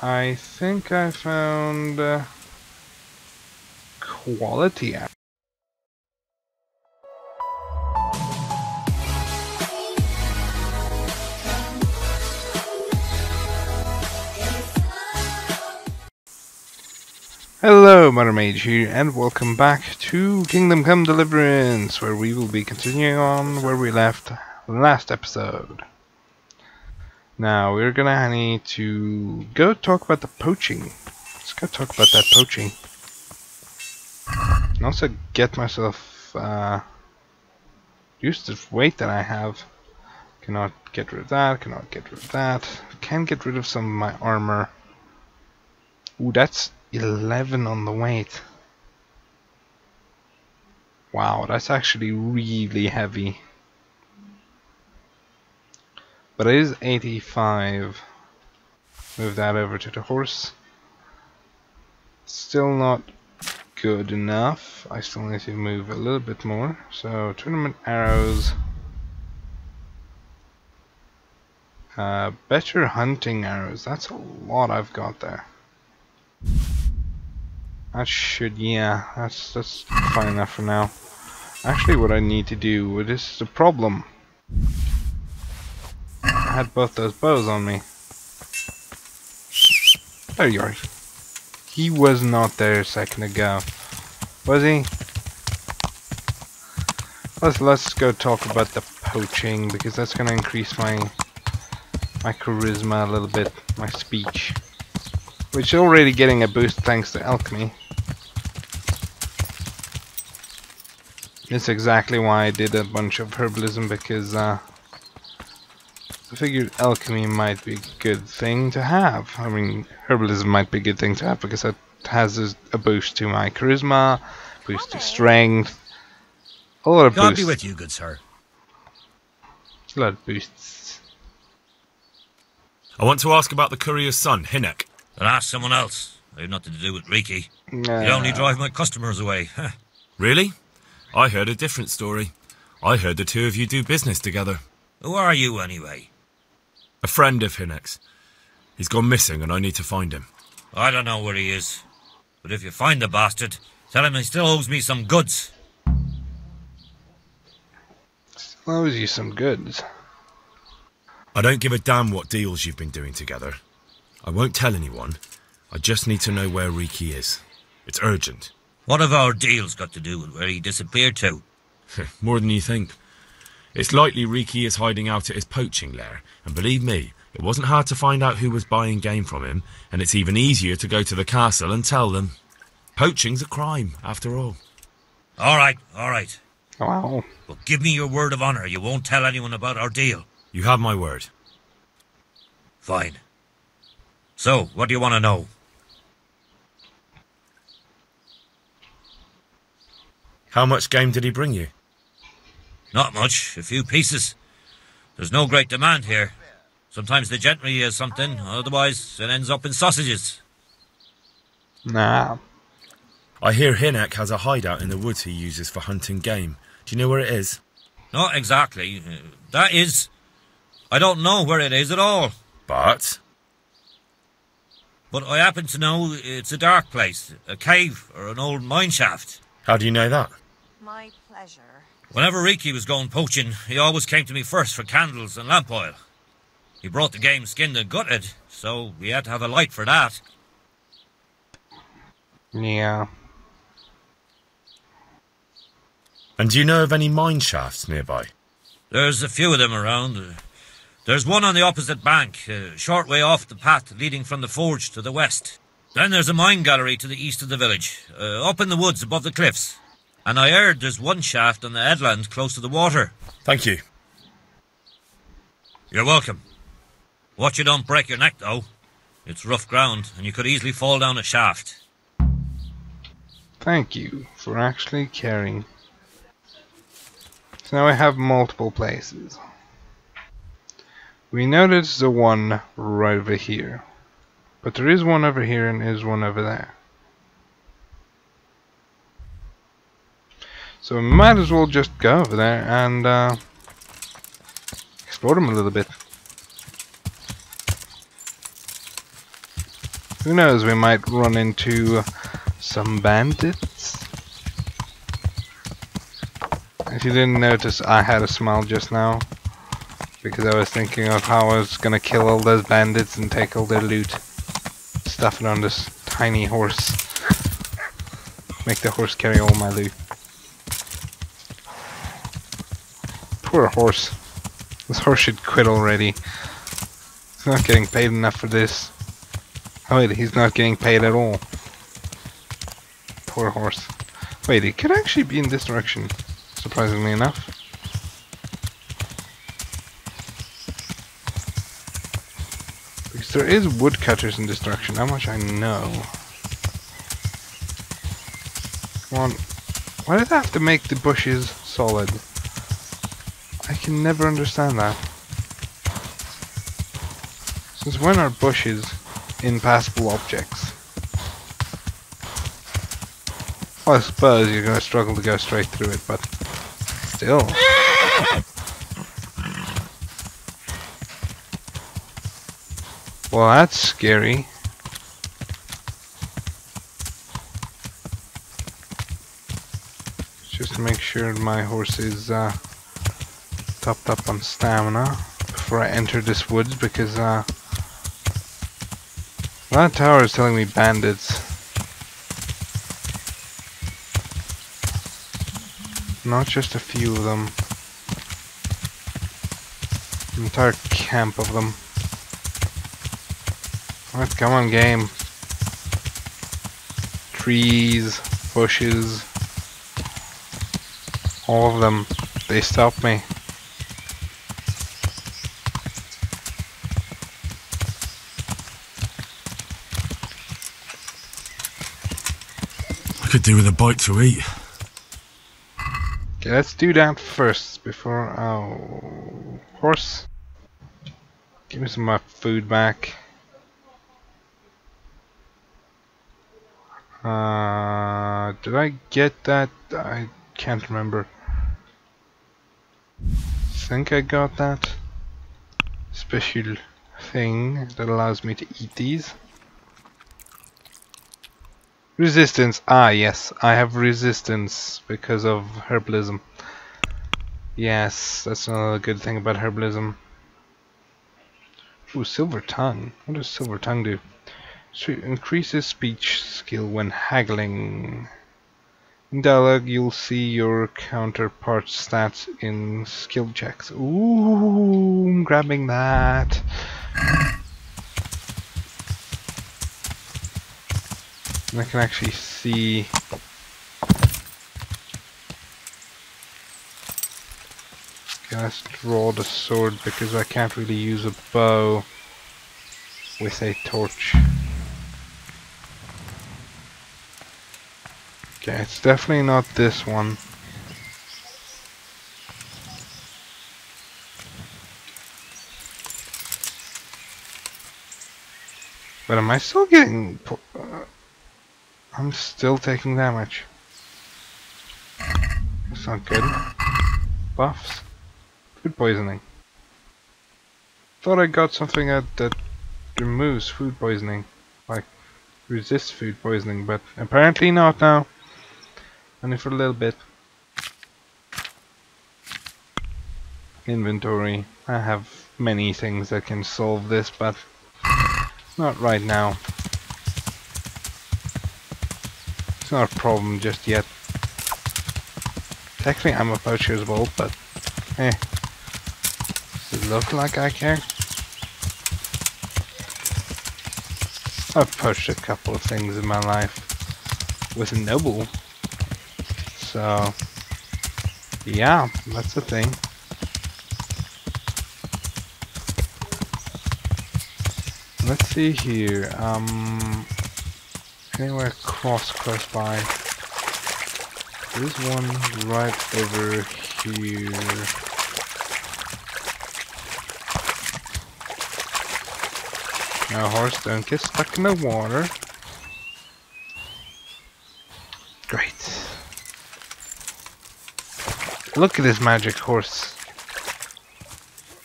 I think I found quality app. Hello, ModernMage here, and welcome back to Kingdom Come Deliverance, where we will be continuing on where we left last episode. Now, we're gonna need to go talk about the poaching. Let's go talk about that poaching. And also get myself, use the weight that I have. Cannot get rid of that, cannot get rid of that. Can get rid of some of my armor. Ooh, that's 11 on the weight. Wow, that's actually really heavy. But it is 85. Move that over to the horse. Still not good enough. I still need to move a little bit more. So, tournament arrows. Better hunting arrows. That's a lot I've got there. That should, yeah, that's fine enough for now. Actually, what I need to do, this is the problem. I had both those bows on me. There you are. He was not there a second ago, was he? Let's go talk about the poaching, because that's going to increase my charisma a little bit, my speech, which is already getting a boost thanks to alchemy. That's exactly why I did a bunch of herbalism, because I figured alchemy might be a good thing to have. I mean, herbalism might be a good thing to have because it has a boost to my charisma, boost to strength, a lot of boosts. God be with you, good sir. A lot of boosts. I want to ask about the courier's son, Hinnock. Then ask someone else. I have nothing to do with Reeky. No. You only drive my customers away. Really? I heard a different story. I heard the two of you do business together. Who are you, anyway? A friend of Hinnock's. He's gone missing and I need to find him. I don't know where he is, but if you find the bastard, tell him he still owes me some goods. Still owes you some goods? I don't give a damn what deals you've been doing together. I won't tell anyone. I just need to know where Reeky is. It's urgent. What have our deals got to do with where he disappeared to? More than you think. It's likely Reeky is hiding out at his poaching lair, and believe me, it wasn't hard to find out who was buying game from him, and it's even easier to go to the castle and tell them. Poaching's a crime, after all. Alright, alright. Wow. But give me your word of honour, you won't tell anyone about our deal. You have my word. Fine. So, what do you want to know? How much game did he bring you? Not much, a few pieces. There's no great demand here. Sometimes the gentry has something, otherwise it ends up in sausages. Nah. I hear Hinnock has a hideout in the woods he uses for hunting game. Do you know where it is? Not exactly. That is... I don't know where it is at all. But? But I happen to know it's a dark place, a cave or an old mine shaft. How do you know that? My pleasure. Whenever Reeky was going poaching, he always came to me first for candles and lamp oil. He brought the game skinned and gutted, so we had to have a light for that. Yeah. And do you know of any mine shafts nearby? There's a few of them around. There's one on the opposite bank, a short way off the path leading from the forge to the west. Then there's a mine gallery to the east of the village, up in the woods above the cliffs. And I heard there's one shaft on the headland close to the water. Thank you. You're welcome. Watch you don't break your neck, though. It's rough ground, and you could easily fall down a shaft. Thank you for actually caring. So now I have multiple places. We noticed the one right over here. But there is one over here and there's one over there. So we might as well just go over there and explore them a little bit. Who knows, we might run into some bandits. If you didn't notice, I had a smile just now, because I was thinking of how I was gonna kill all those bandits and take all their loot, stuff it on this tiny horse. Make the horse carry all my loot. Poor horse. This horse should quit already. He's not getting paid enough for this. Oh wait, he's not getting paid at all. Poor horse. Wait, it could actually be in this direction, surprisingly enough. Because there is woodcutters in this direction, how much I know. Come on. Why did I have to make the bushes solid? I can never understand that. Since when are bushes impassable objects? Well, I suppose you're going to struggle to go straight through it, but still. Well, that's scary. Just to make sure my horse is topped up on stamina before I enter this woods, because that tower is telling me bandits. Not just a few of them. An entire camp of them. Alright, come on, game. Trees, bushes, all of them. They stopped me. I could do with a bite to eat. Okay, let's do that first before. Oh, horse, give me some of my food back. Did I get that? I can't remember. Think I got that special thing that allows me to eat these. Resistance. Ah, yes, I have resistance because of herbalism. Yes, that's another good thing about herbalism. Ooh, silver tongue. What does silver tongue do? So it increases speech skill when haggling. In dialogue, you'll see your counterpart stats in skill checks. Ooh, I'm grabbing that. And I can actually see . Okay, let's draw the sword because I can't really use a bow with a torch. Okay, it's definitely not this one. But am I still getting... I'm still taking damage. That's not good. Buffs. Food poisoning. Thought I got something that removes food poisoning. Like, resists food poisoning, but apparently not now. Only for a little bit. Inventory. I have many things that can solve this, but not right now. It's not a problem just yet. Technically I'm a poacher's bolt, but eh. Does it look like I care? I've poached a couple of things in my life with a noble. So yeah, that's the thing. Let's see here. Anywhere close by. There's one right over here. Now, horse, don't get stuck in the water. Great. Look at this magic horse.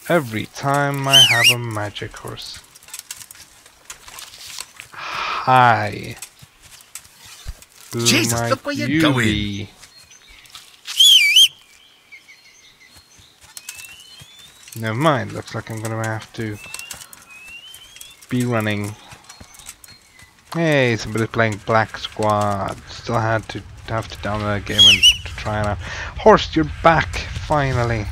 Every time I have a magic horse. high. Ooh, Jesus, look where you're going. Never mind, looks like I'm gonna have to be running. Hey, somebody's playing Black Squad. Still had to have to download a game and to try it out. Horst, you're back, finally.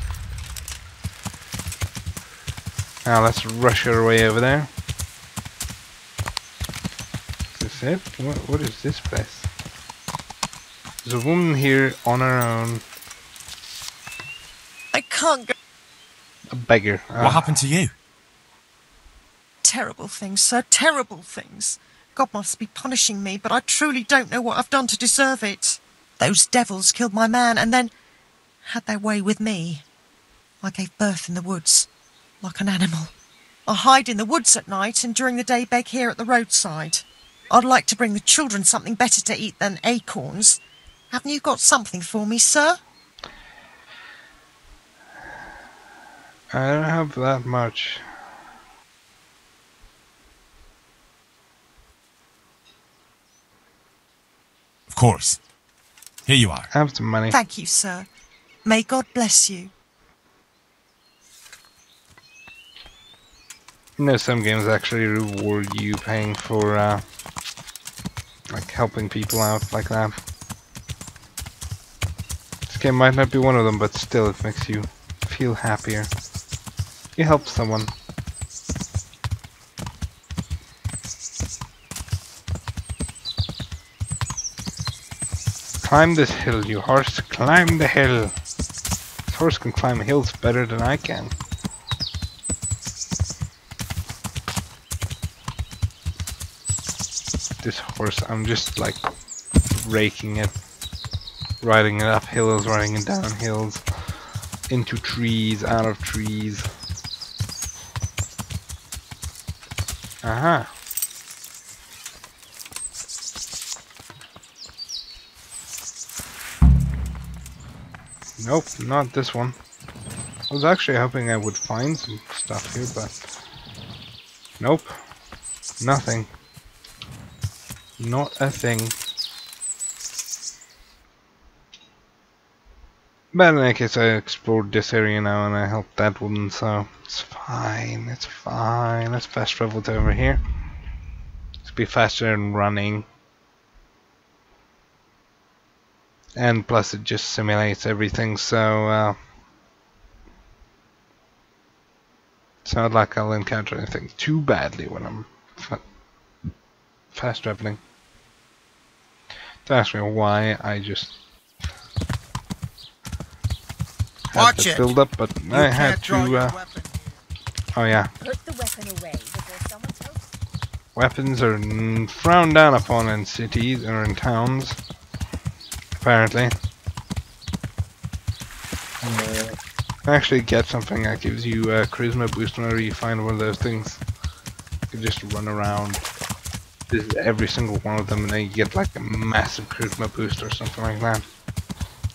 Now let's rush our way over there. Is this it? What is this place? There's a woman here on her own. I can't go. A beggar. What happened to you? Terrible things, sir. Terrible things. God must be punishing me, but I truly don't know what I've done to deserve it. Those devils killed my man and then had their way with me. I gave birth in the woods, like an animal. I hide in the woods at night and during the day beg here at the roadside. I'd like to bring the children something better to eat than acorns. Haven't you got something for me, sir? I don't have that much. Of course. Here you are. I have some money. Thank you, sir. May God bless you. You know, some games actually reward you paying for, like, helping people out like that. This game might not be one of them, but still, it makes you feel happier. You help someone. Climb this hill, you horse. Climb the hill. This horse can climb hills better than I can. This horse, I'm just like raking it. Riding it up hills, riding it down hills. Into trees, out of trees. Aha. Uh-huh. Nope, not this one. I was actually hoping I would find some stuff here, but... Nope. Nothing. Not a thing. But in any case, I explored this area now and I helped that woman, so... It's fine, it's fine. Let's fast travel to over here. Let's be faster than running. And plus it just simulates everything, so it's not like I'll encounter anything too badly when I'm fast traveling. Don't ask me why I just had to build up, but I had to oh yeah. Put the weapon away before someone else. Weapons are frowned down upon in cities or in towns. Apparently. You can actually get something that gives you a charisma boost whenever you find one of those things. You just run around. This is every single one of them and then you get like a massive charisma boost or something like that.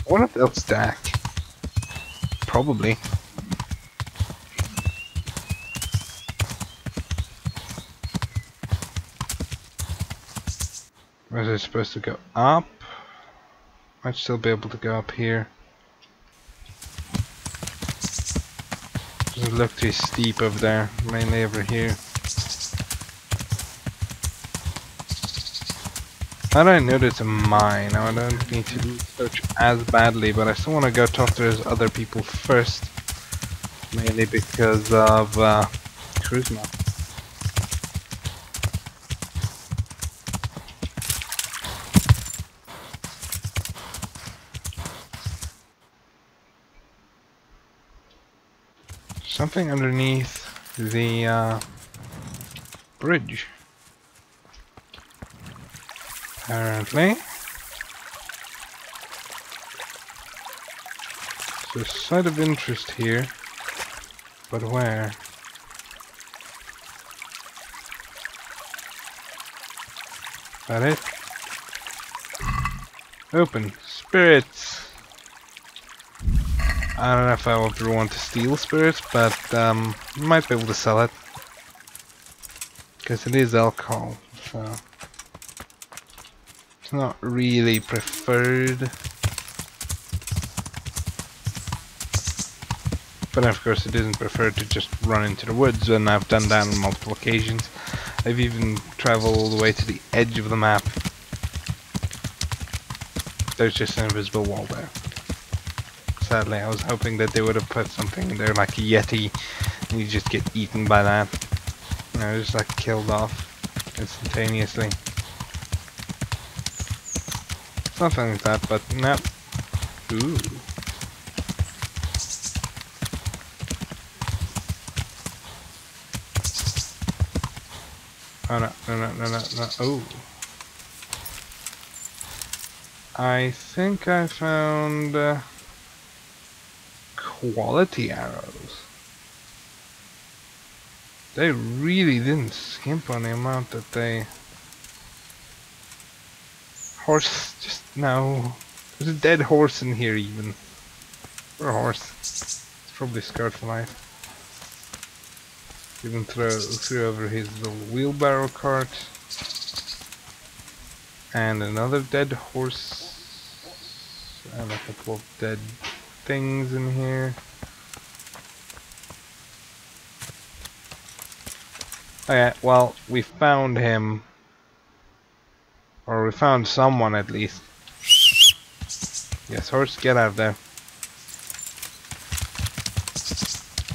I wonder if they'll stack. Probably. Was I supposed to go up? I'd still be able to go up here. Doesn't look too steep over there, mainly over here. I don't know there's a mine, now I don't need to search as badly, but I still want to go talk to those other people first. Mainly because of charisma. Something underneath the bridge, apparently. There's a site of interest here, but where? Is that it? Open. Spirits! I don't know if I would really want to steal spirits, but might be able to sell it. Because it is alcohol, so It's not really preferred. But of course it isn't preferred to just run into the woods, and I've done that on multiple occasions. I've even traveled all the way to the edge of the map. There's just an invisible wall there. Sadly, I was hoping that they would have put something in there like a yeti, and you just get eaten by that. You know, just like killed off instantaneously. Something like that, but no. Ooh. Oh no, no, no, no, no, no, oh. I think I found quality arrows. They really didn't skimp on the amount that they... Horse, just no. There's a dead horse in here even. Or a horse. It's probably scarred for life. Even threw over his little wheelbarrow cart. And another dead horse. And a couple of dead things in here. Okay, well, we found him. Or we found someone at least. Yes, horse, get out of there.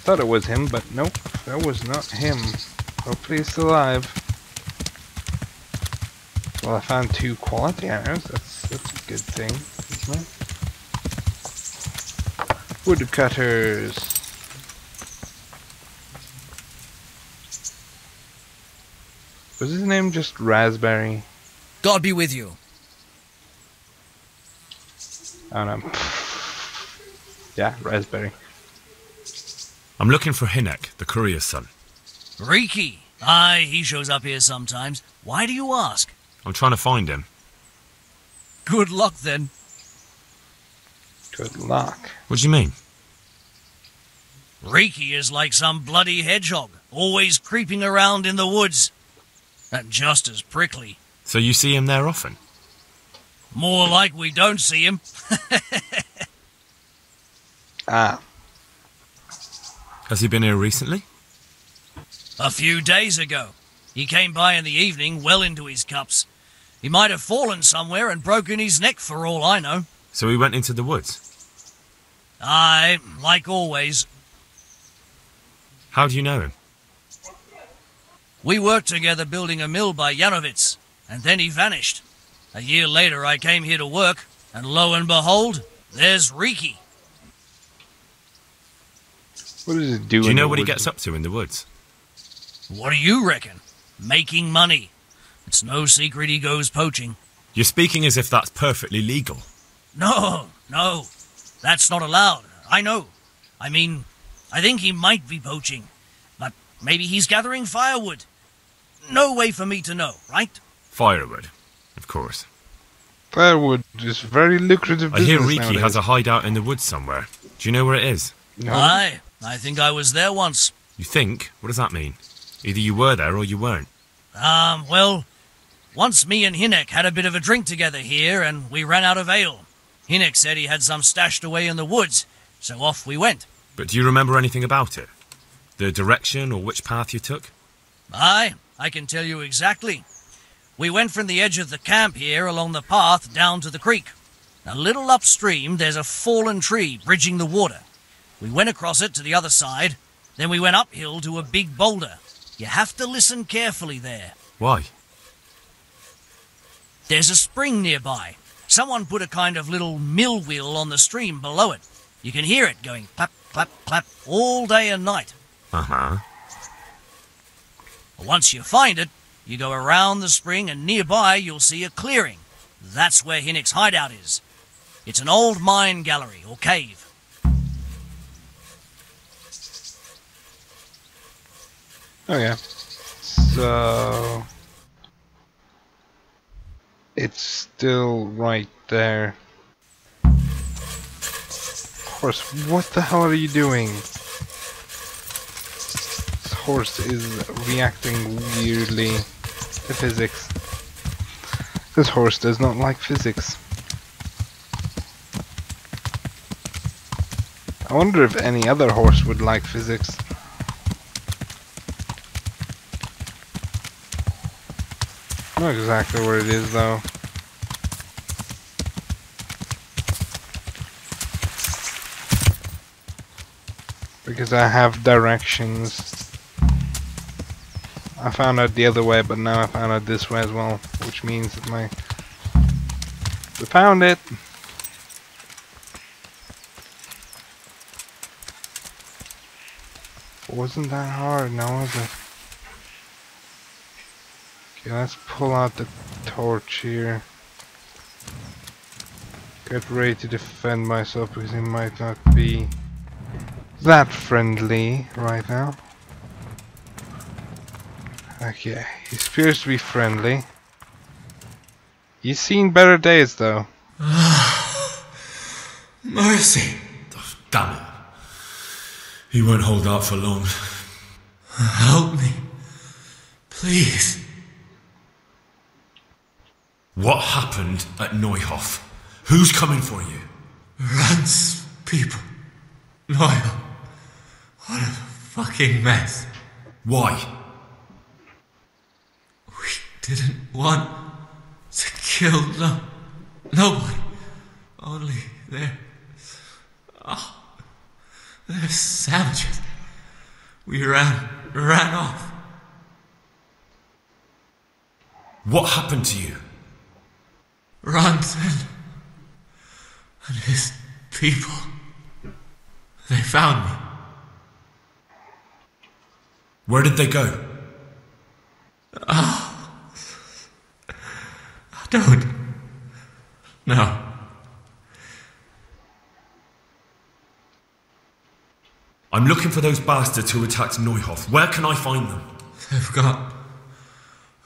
Thought it was him, but nope. That was not him. Hopefully he's alive. Well, I found 2 quality arrows. That's a good thing, isn't it? Woodcutters. Was his name just Raspberry? God be with you. Oh no. Yeah, Raspberry. I'm looking for Hinnock, the courier's son. Reeky! Aye, he shows up here sometimes. Why do you ask? I'm trying to find him. Good luck, then. Good luck? What do you mean? Reeky is like some bloody hedgehog, always creeping around in the woods. And just as prickly. So you see him there often? More like we don't see him. Ah. Has he been here recently? A few days ago. He came by in the evening, well into his cups. He might have fallen somewhere and broken his neck for all I know. So he went into the woods? Aye, like always. How do you know him? We worked together building a mill by Janovitz, and then he vanished. A year later I came here to work, and lo and behold, there's Reeky. What does it do? Do you know what he gets up to in the woods? What do you reckon? Making money. It's no secret he goes poaching. You're speaking as if that's perfectly legal. No, no. That's not allowed. I know. I mean, I think he might be poaching. But maybe he's gathering firewood. No way for me to know, right? Firewood, of course. Firewood is very lucrative business. I hear Reeky nowadays has a hideout in the woods somewhere. Do you know where it is? No. Aye. I think I was there once. You think? What does that mean? Either you were there or you weren't. Well, once me and Hinnock had a bit of a drink together here and we ran out of ale. Hinnock said he had some stashed away in the woods, so off we went. But do you remember anything about it? The direction or which path you took? Aye, I can tell you exactly. We went from the edge of the camp here along the path down to the creek. A little upstream there's a fallen tree bridging the water. We went across it to the other side, then we went uphill to a big boulder. You have to listen carefully there. Why? There's a spring nearby. Someone put a kind of little mill wheel on the stream below it. You can hear it going clap, clap, clap all day and night. Uh-huh. Once you find it, you go around the spring and nearby you'll see a clearing. That's where Hinnock's hideout is. It's an old mine gallery or cave. Oh yeah, so it's still right there. Horse, what the hell are you doing? This horse is reacting weirdly to physics. This horse does not like physics. I wonder if any other horse would like physics. Not exactly where it is though. Because I have directions. I found out the other way, but now I found out this way as well, which means that we found it! Wasn't that hard, now was it? Okay, let's pull out the torch here. Get ready to defend myself because he might not be that friendly right now. Okay, he appears to be friendly. He's seen better days though. Mercy! Oh, damn it. He won't hold out for long. Help me. Please. What happened at Neuhof? Who's coming for you? Ranson people. Neuhof. What a fucking mess. Why? We didn't want to kill nobody. Only they're savages. We ran off. What happened to you? Ranson and his people. They found me. Where did they go? I don't know. I'm looking for those bastards who attacked Neuhof. Where can I find them? They've got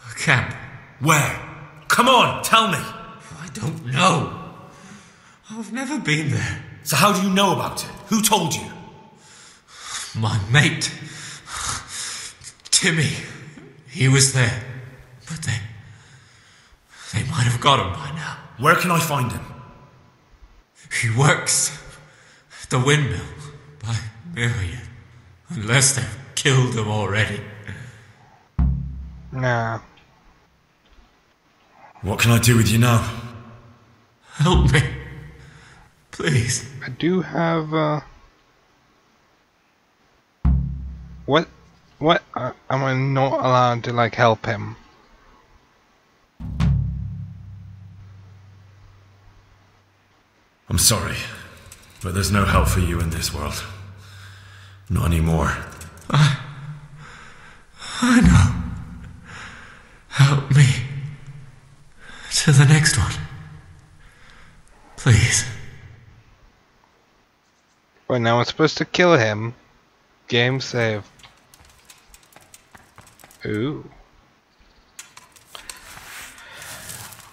a camp. Where? Come on, tell me! I don't know. I've never been there. So how do you know about it? Who told you? My mate. Timmy. He was there. But they might have got him by now. Where can I find him? He works at the windmill by Merion. Unless they've killed him already. Nah. What can I do with you now? Help me. Please. I do have, What am I not allowed to, like, help him? I'm sorry, but there's no help for you in this world. Not anymore. I know. Help me. To the next one. Please. Well, now I'm supposed to kill him. Game save. Ooh.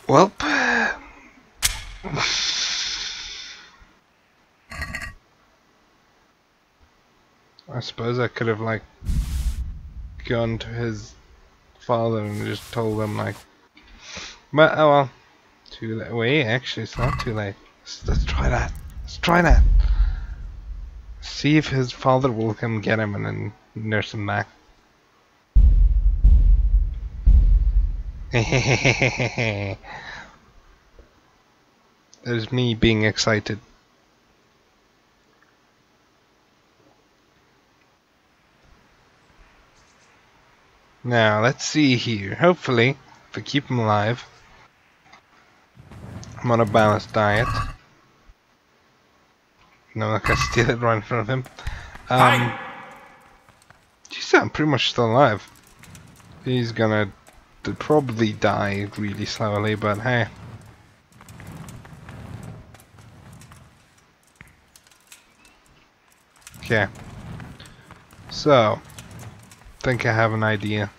Welp. I suppose I could have, like, gone to his father and just told him, like, but oh well, too late. Wait, actually, it's not too late. Let's try that. Let's try that. See if his father will come get him and then nurse him back. There's me being excited. Now let's see here. Hopefully, if I keep him alive. I'm on a balanced diet. No, I can steal it right in front of him. Geez, I'm pretty much still alive. He's gonna probably die really slowly, but hey. Okay. So, I think I have an idea.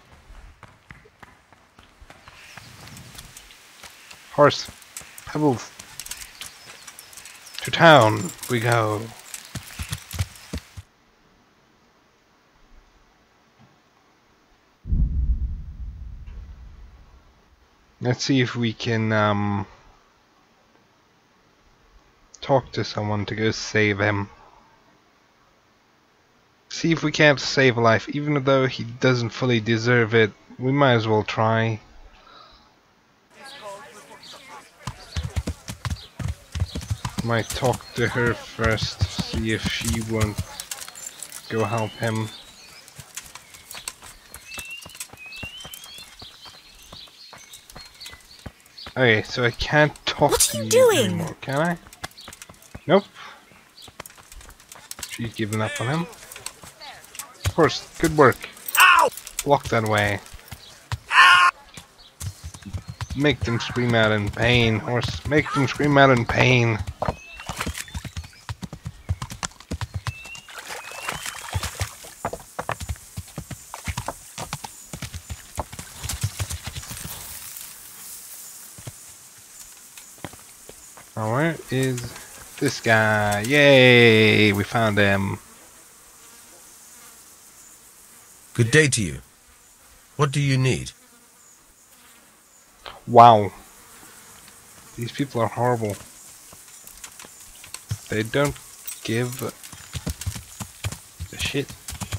Horse. Pebbles. To town we go. Let's see if we can talk to someone to go save him. See if we can't save a life, even though he doesn't fully deserve it. We might as well try. Might talk to her first, see if she won't go help him. Okay, so I can't talk to you anymore, can I? Nope. She's given up on him. Of course, good work. Ow! Walk that way. Ow! Make them scream out in pain, horse. Make them scream out in pain. Where is this guy? Yay! We found him. Good day to you. What do you need? Wow. These people are horrible. They don't give a shit.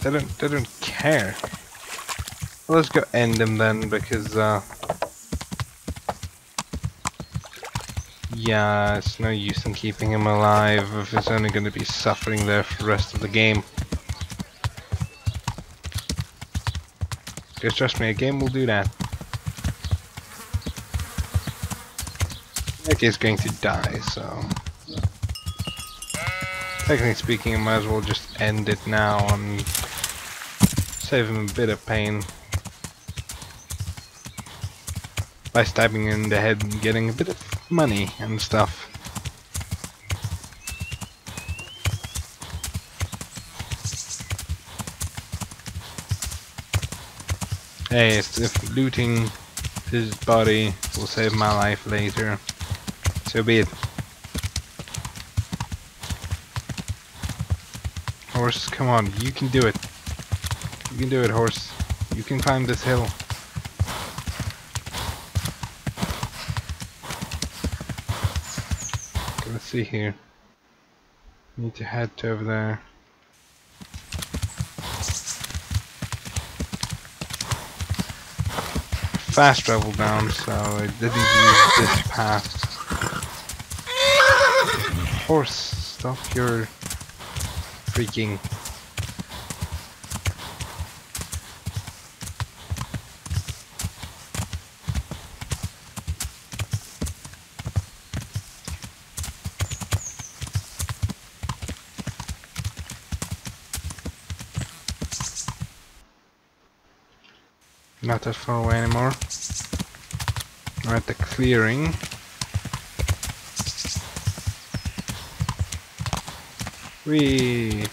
They don't care. Well, let's go end them then, because yeah, it's no use in keeping him alive if he's only going to be suffering there for the rest of the game. Just trust me, a game will do that. That guy's going to die, so... Technically speaking, I might as well just end it now and save him a bit of pain. By stabbing him in the head and getting a bit of money and stuff. Hey, it's if looting his body will save my life later. So be it. Horse, come on, you can do it. You can do it, horse. You can climb this hill. Let's see here. Need to head to over there. Fast travel down, so I didn't use this path. Horse, stop your freaking. Not that far away anymore. We're at the clearing. Whee!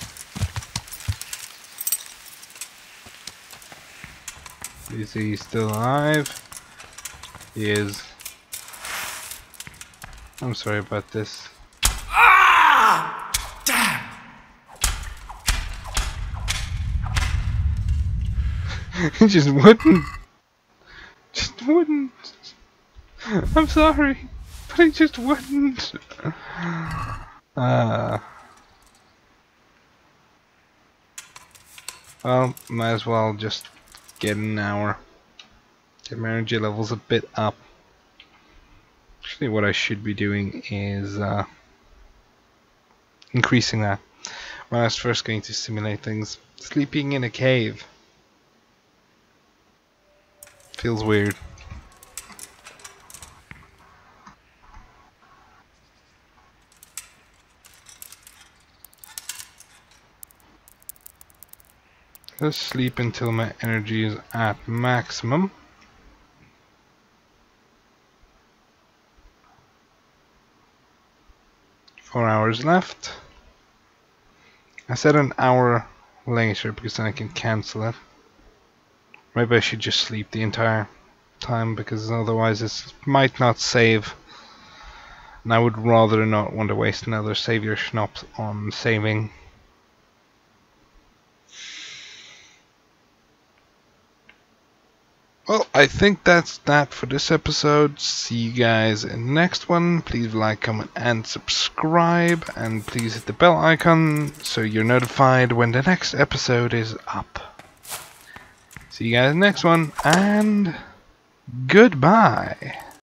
Is he still alive? He is. I'm sorry about this. Ah! Damn! He just wouldn't. I'm sorry, but I just wouldn't. Well, might as well just get an hour. Get my energy levels a bit up. Actually, what I should be doing is increasing that. When I was first going to simulate things, sleeping in a cave feels weird. Let's sleep until my energy is at maximum. Four hours left. I said an hour later because then I can cancel it. Maybe I should just sleep the entire time because otherwise this might not save. And I would rather not want to waste another Savior Schnapps on saving. Well, I think that's that for this episode. See you guys in the next one. Please like, comment and subscribe, and please hit the bell icon so you're notified when the next episode is up. See you guys in the next one, and goodbye.